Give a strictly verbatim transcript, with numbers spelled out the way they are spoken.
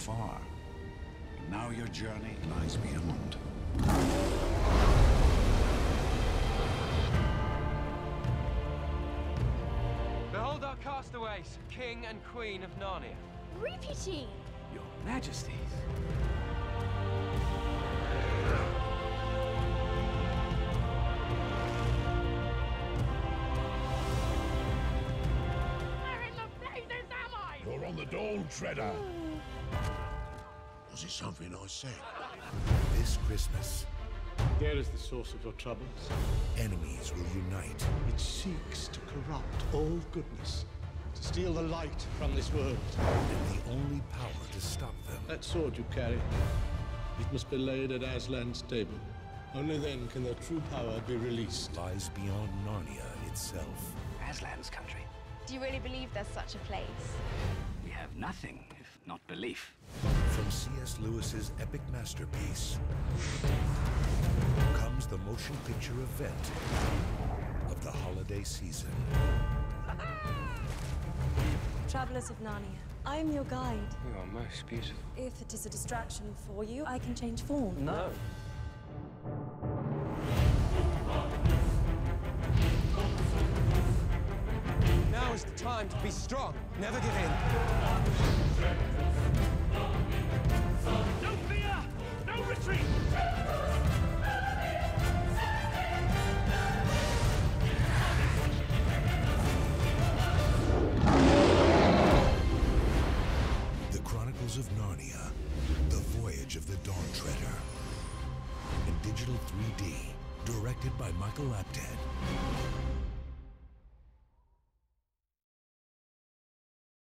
far. Now your journey lies beyond. Behold our castaways, King and Queen of Narnia. Reputy! Your Majesties. Dawn Treader. Was it something I said? This Christmas. There is the source of your troubles. Enemies will unite. It seeks to corrupt all goodness, to steal the light from this world. And the only power to stop them. That sword you carry, it must be laid at Aslan's table. Only then can their true power be released. Lies beyond Narnia itself. Aslan's country. Do you really believe there's such a place? We have nothing, if not belief. From C S Lewis's epic masterpiece comes the motion picture event of the holiday season. Travelers of Narnia, I am your guide. You are most beautiful. If it is a distraction for you, I can change form. No. Now is the time to be strong. Never give in. No fear! No retreat! The Chronicles of Narnia, The Voyage of the Dawn Treader. In digital three D, directed by Michael Apted.